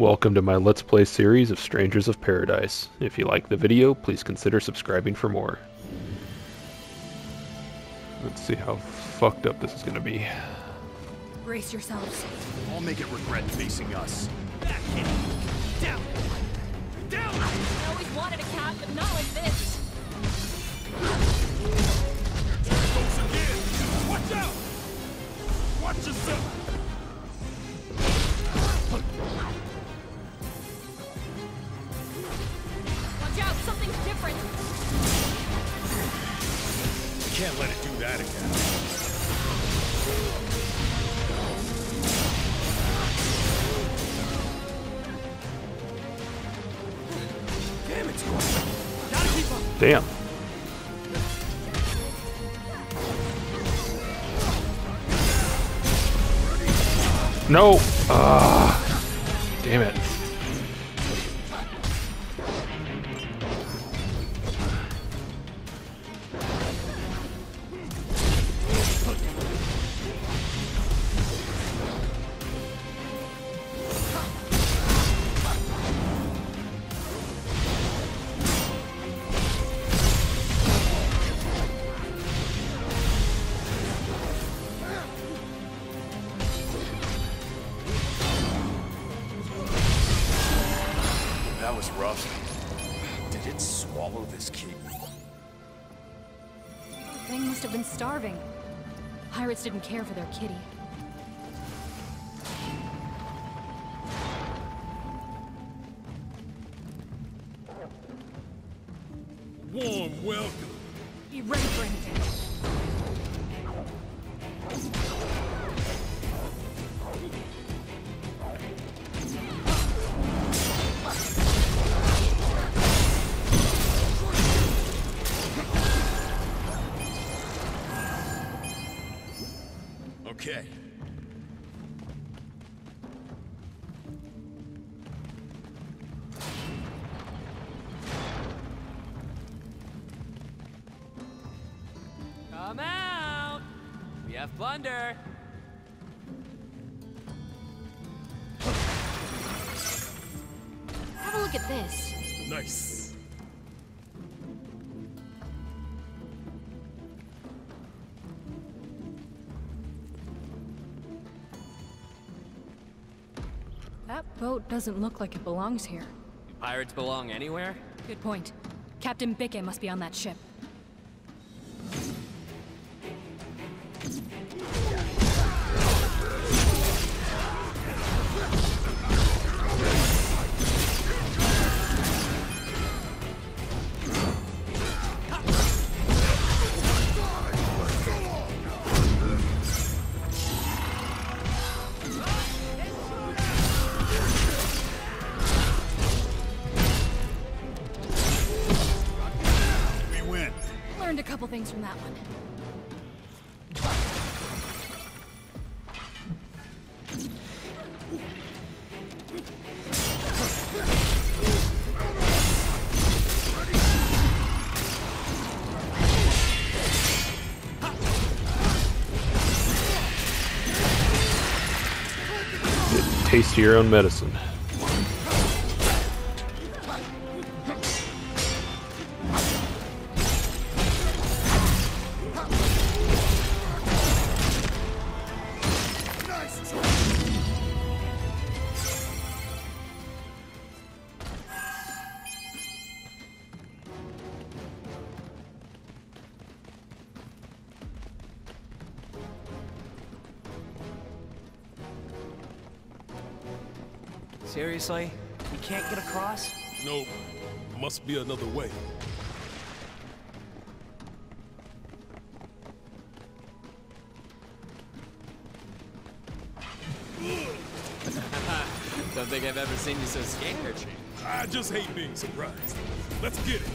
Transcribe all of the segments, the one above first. Welcome to my Let's Play series of Strangers of Paradise. If you like the video, please consider subscribing for more. Let's see how fucked up this is gonna be. Brace yourselves. I'll make it regret facing us. Back in. Down. Down. I always wanted a cat, but not like this. Close again. Watch out. Watch yourself. Can't let it do that again. Damn it! Gotta keep up. Damn. No. Damn it. That was rough. Did it swallow this kid? The thing must have been starving. Pirates didn't care for their kitty. Warm welcome. Be ready for anything. Okay. Come out! We have plunder! Have a look at this. Nice. That boat doesn't look like it belongs here. Do pirates belong anywhere? Good point. Captain Bickett must be on that ship. A couple things from that one. Taste your own medicine. Seriously? We can't get across? Nope. Must be another way. Don't think I've ever seen you so scared. I just hate being surprised. Let's get it.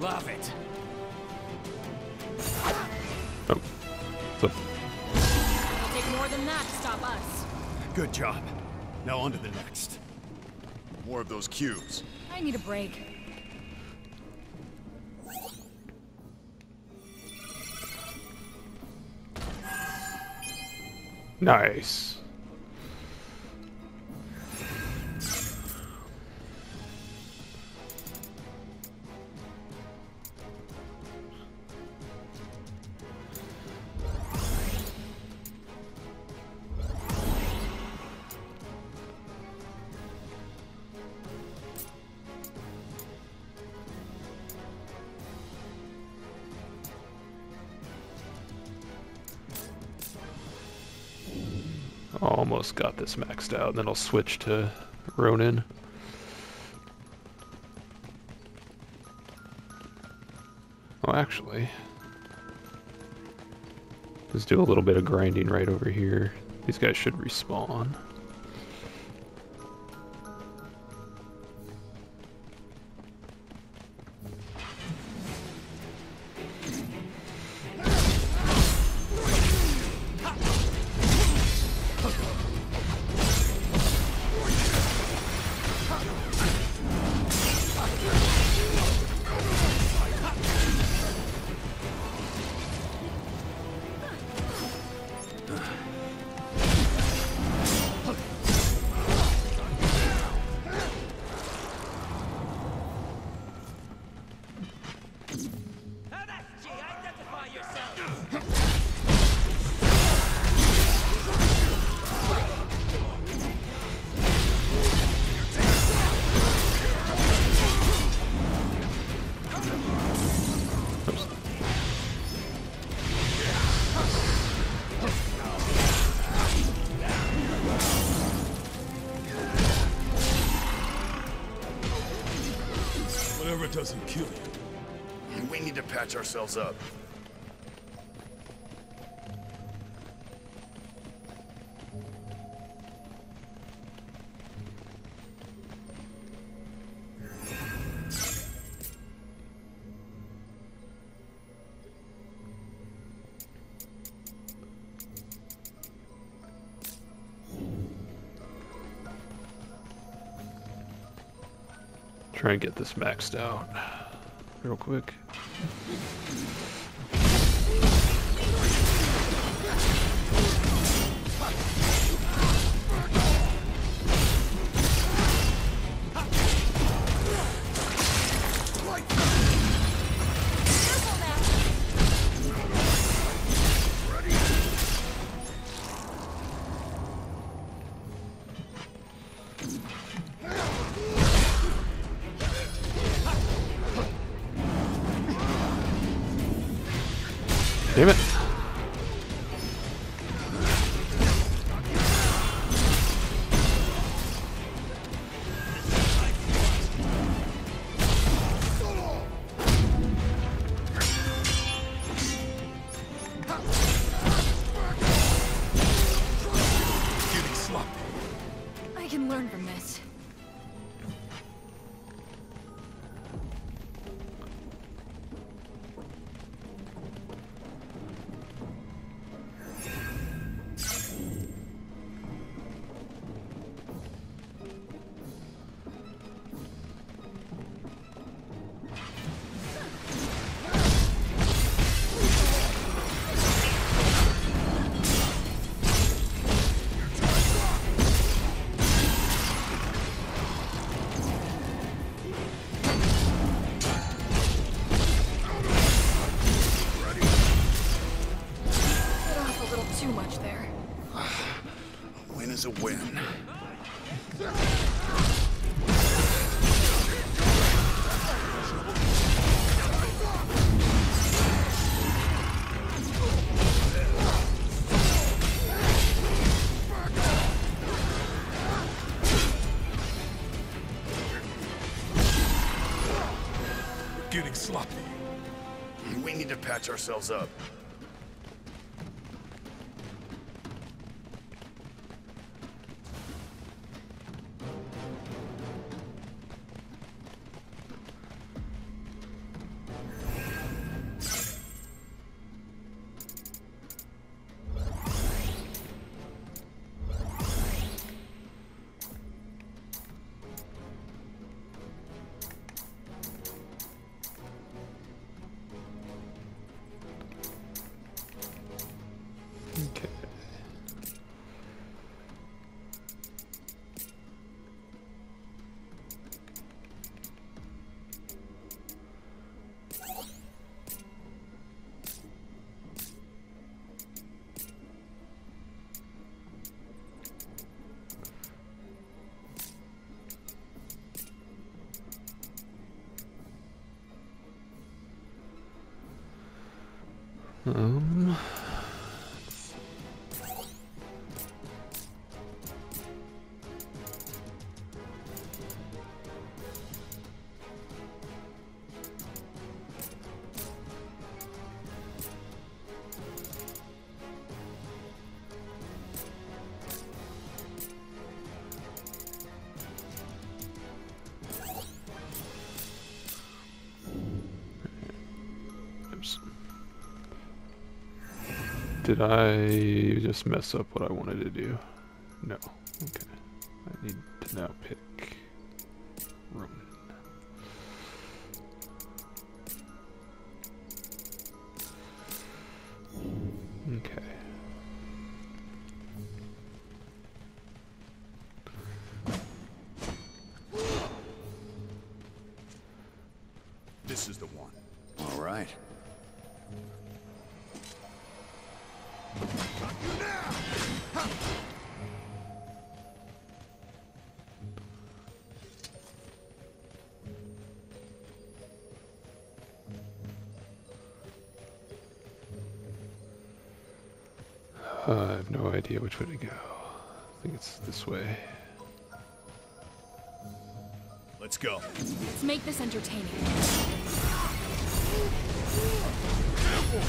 Love it. Oh. So. I'll take more than that to stop us. Good job. Now on to the next. More of those cubes. I need a break. Nice. Almost got this maxed out, and then I'll switch to Ronin. Oh, actually, let's do a little bit of grinding right over here. These guys should respawn. Doesn't kill you. We need to patch ourselves up. Try and get this maxed out real quick. Damn it. I can learn from this. Too much there. A win is a win. We're getting sloppy. We need to patch ourselves up. Did I just mess up what I wanted to do? No. Okay. I need to now pick Ronin. Okay. This is the one. All right. I have no idea which way to go. I think it's this way. Let's go. Let's make this entertaining. Careful.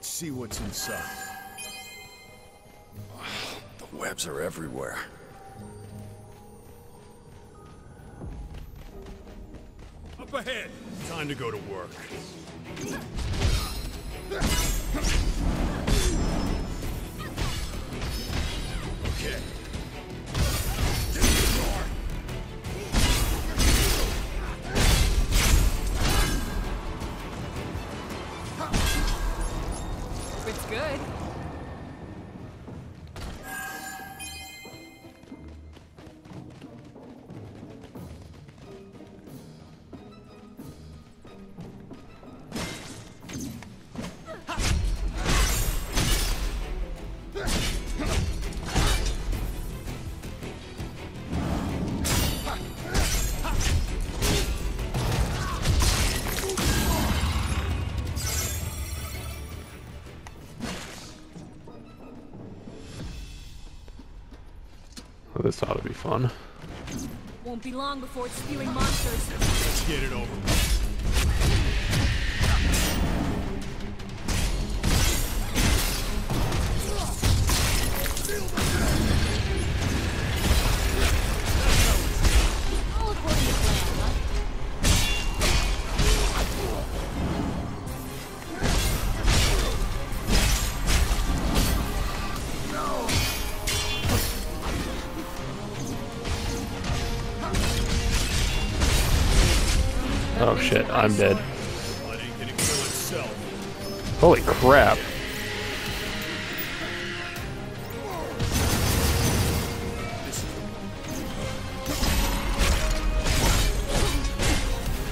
See what's inside. The webs are everywhere. Up ahead. Time to go to work. Okay. This ought to be fun. Won't be long before it's spewing monsters. Let's get it over with. Oh shit, I'm dead. Holy crap.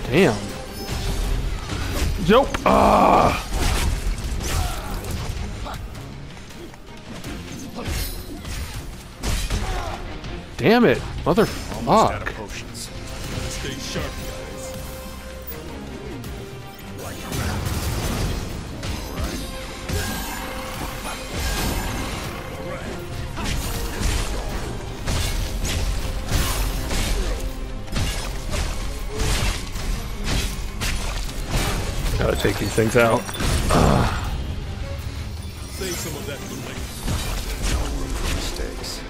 Damn. Nope. Ah. Damn it, motherfuck. Gotta take these things out. Save some of that for later. No room for mistakes.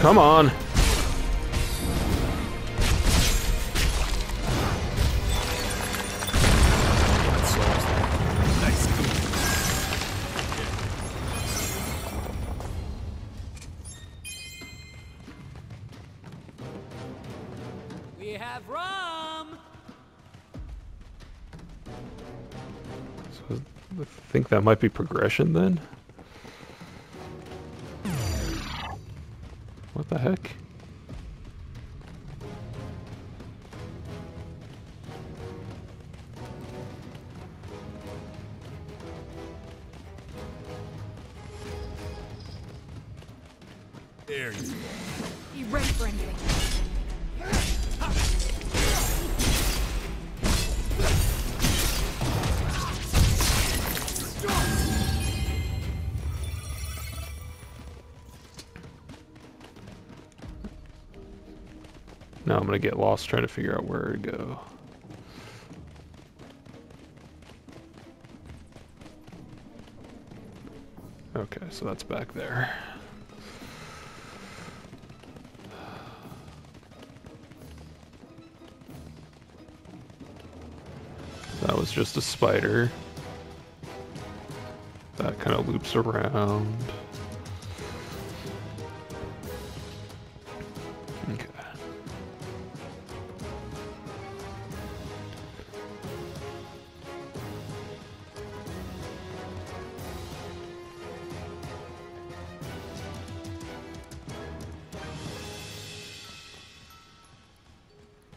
Come on. We have rum. So I think that might be progression then. What the heck? There you go. Be ready for anything. I'm gonna get lost trying to figure out where to go. Okay, so that's back there. That was just a spider. That kind of loops around. Okay.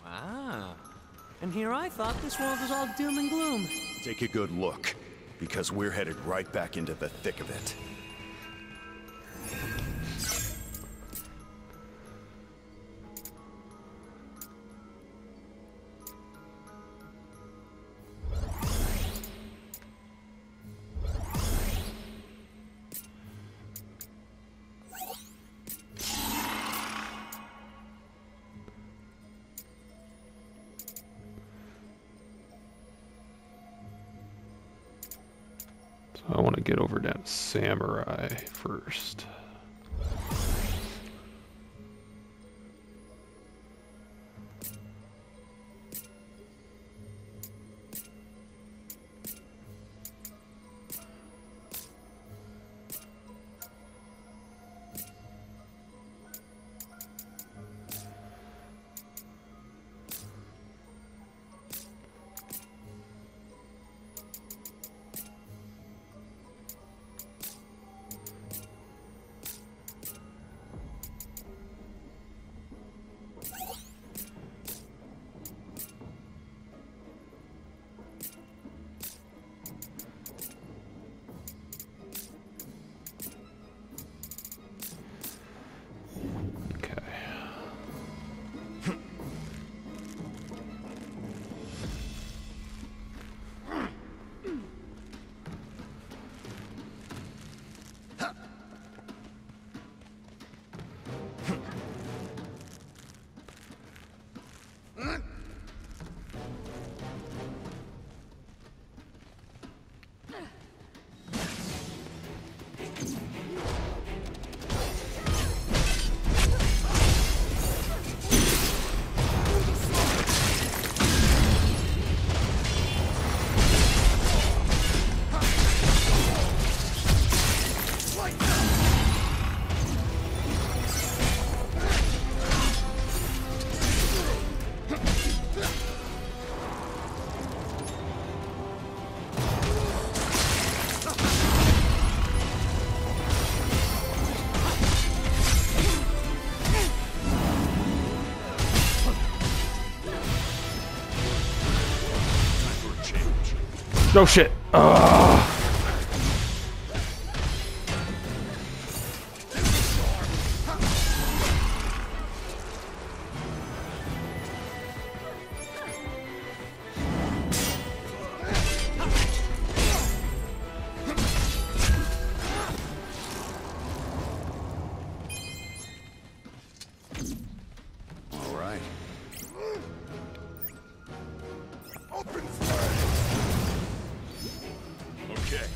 Wow. And here I thought this world was all doom and gloom. Take a good look, because we're headed right back into the thick of it. I want to get over down to Samurai first. Oh shit! All right. Open fire. Okay.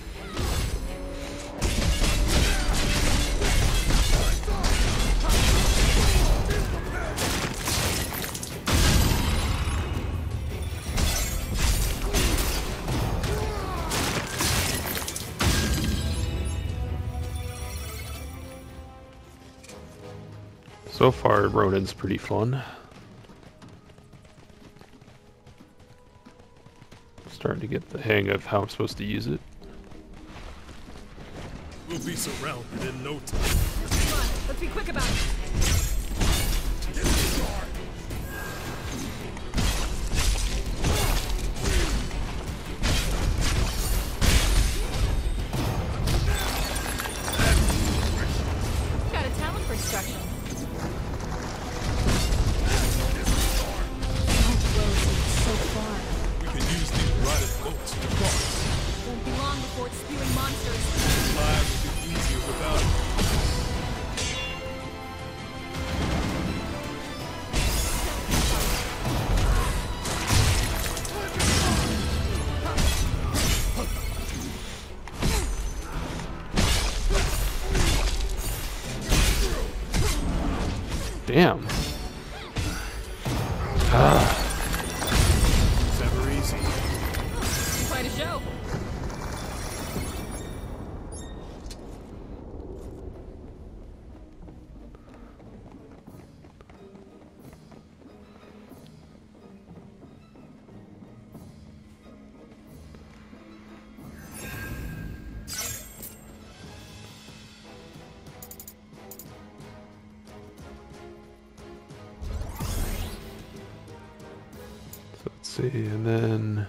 So far, Ronin's pretty fun. Starting to get the hang of how I'm supposed to use it. We'll be surrounded in no time. Come on, let's be quick about it. Lives would be easier without it. Damn. It's never easy. Quite a show. And then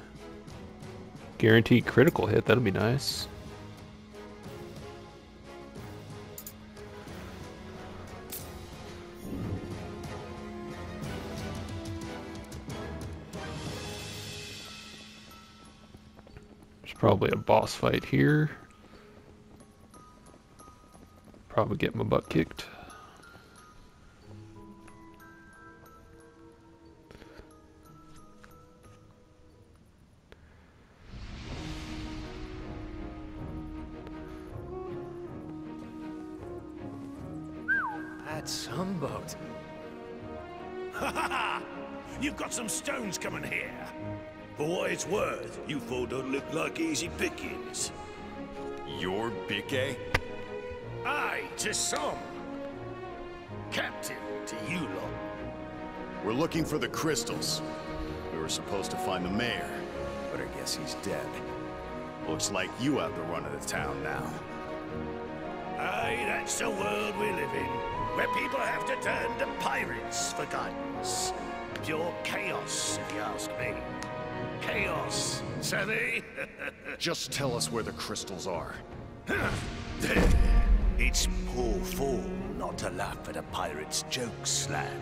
guaranteed critical hit, that'll be nice. There's probably a boss fight here. Probably get my butt kicked. Coming here. For what it's worth, you four don't look like easy pickings. You're Bickett? Aye, to some. Captain, to you lot. We're looking for the crystals. We were supposed to find the mayor, but I guess he's dead. Looks like you have the run of the town now. Aye, that's the world we live in, where people have to turn to pirates for guidance. Pure chaos, if you ask me. Chaos, savvy? Just tell us where the crystals are. It's poor form not to laugh at a pirate's jokes, lad.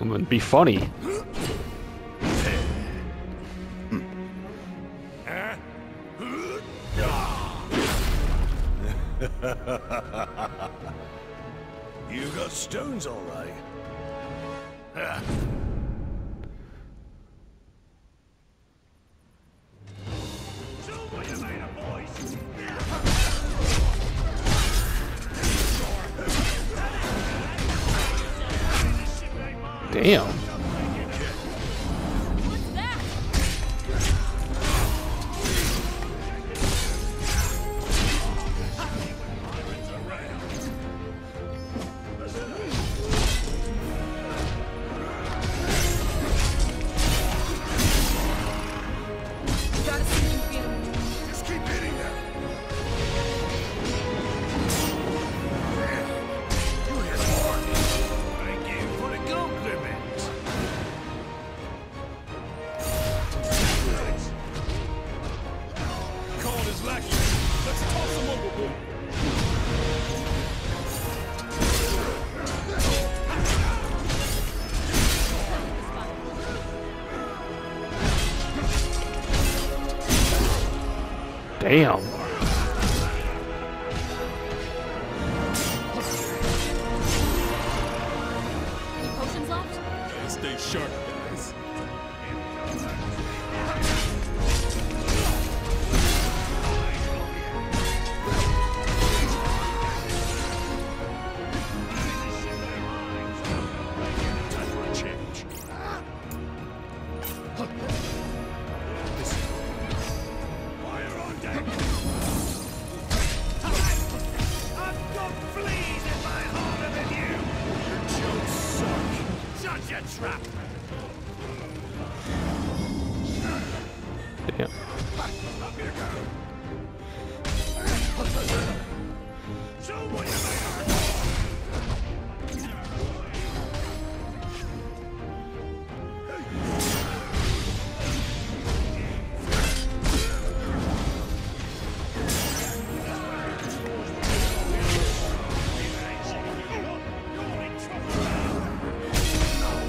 It wouldn't be funny. You got stones, all right. Damn. What's that? Just keep hitting Damn.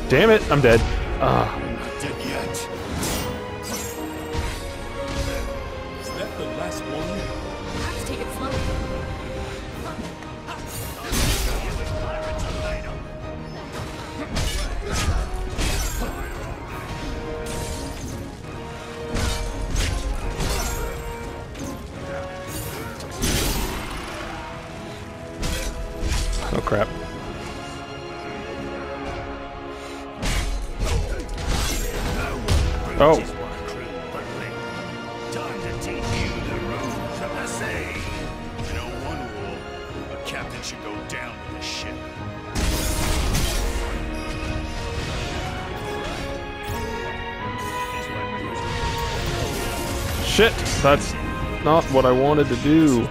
Damn it, I'm dead. I'm not dead yet. Is that the last one? Have to take it slow. Oh crap. Oh. Time to teach you the rules of the sea. No one rule. A captain should go down with the ship. Shit, that's not what I wanted to do.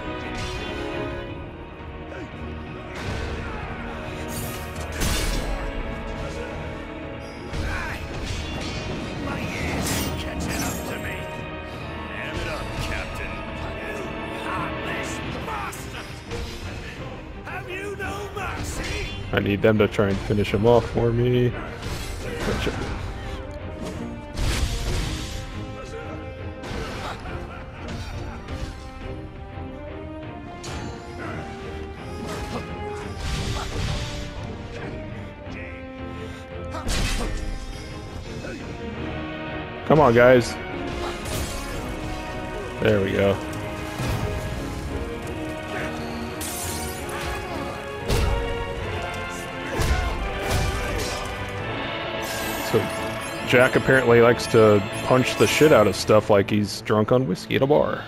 I need them to try and finish him off for me. Gotcha. Come on, guys. There we go. So Jack apparently likes to punch the shit out of stuff like he's drunk on whiskey at a bar.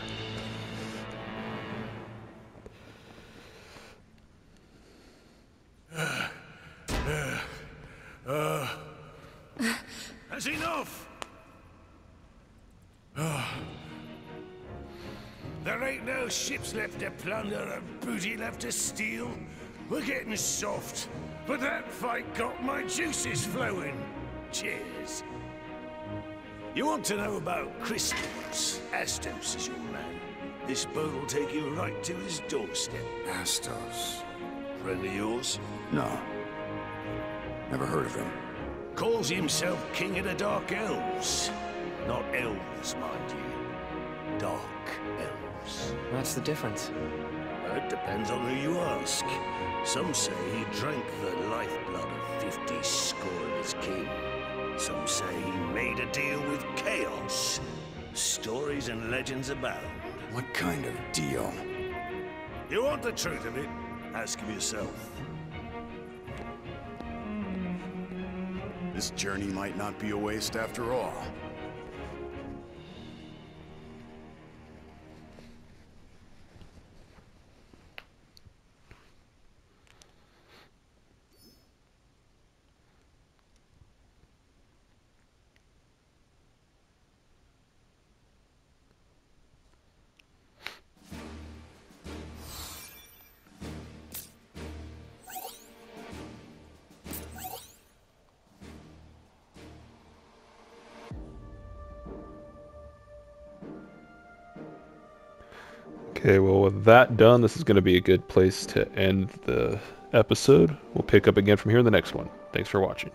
That's enough! There ain't no ships left to plunder and booty left to steal. We're getting soft, but that fight got my juices flowing. Cheers. You want to know about crystals? Astos is your man. This boat will take you right to his doorstep. Astos. Friend of yours? No. Never heard of him. Calls himself King of the Dark Elves. Not elves, mind you. Dark elves. What's the difference? It depends on who you ask. Some say he drank the lifeblood of 50 score of his king. Some say he made a deal with Chaos. Stories and legends abound. What kind of deal? You want the truth of it? Ask him yourself. This journey might not be a waste after all. Okay, well, with that done, this is going to be a good place to end the episode. We'll pick up again from here in the next one. Thanks for watching.